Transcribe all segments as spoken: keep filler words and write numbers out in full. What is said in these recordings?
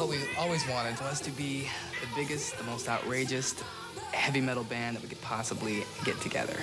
what we always wanted was to be the biggest, the most outrageous heavy metal band that we could possibly get together.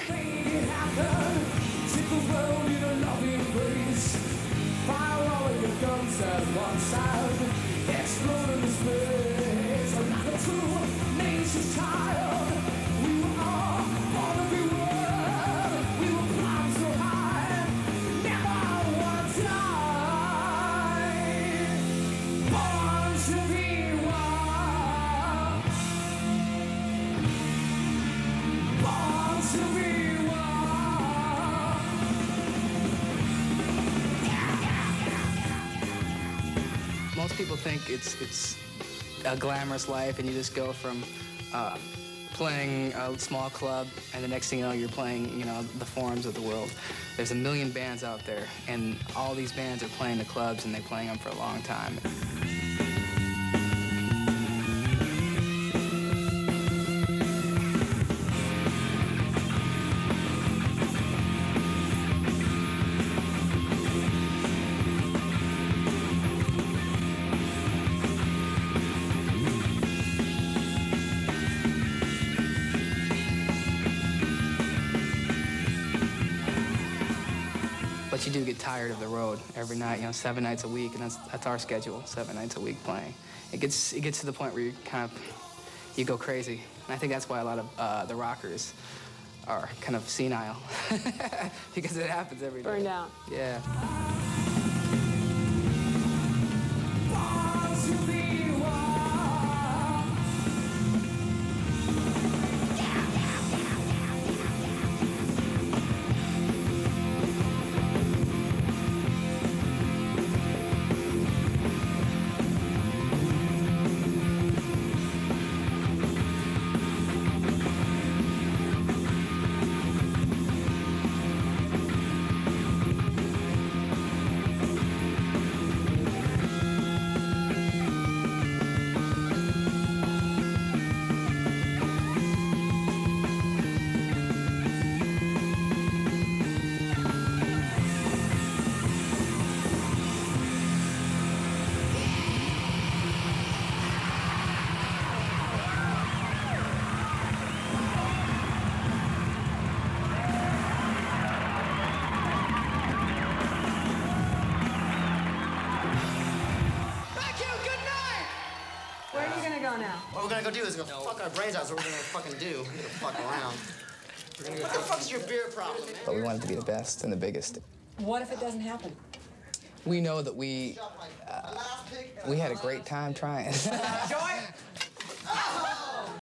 Most people think it's it's a glamorous life, and you just go from uh, playing a small club, and the next thing you know, you're playing, you know, the forums of the world. There's a million bands out there, and all these bands are playing the clubs, and they're playing them for a long time. But you do get tired of the road every night, you know, seven nights a week, and that's that's our schedule, seven nights a week playing. It gets it gets to the point where you kind of you go crazy, and I think that's why a lot of uh, the rockers are kind of senile because it happens every day. Burned out. Yeah. Now. What we're gonna go do is go no. fuck our brains out. That's what we're gonna fucking do. We're gonna fuck around. We're gonna go what the fuck's your beer problem, man? But we wanted to be the best and the biggest. What if it doesn't happen? We know that we uh, we had a great time trying. Enjoy it.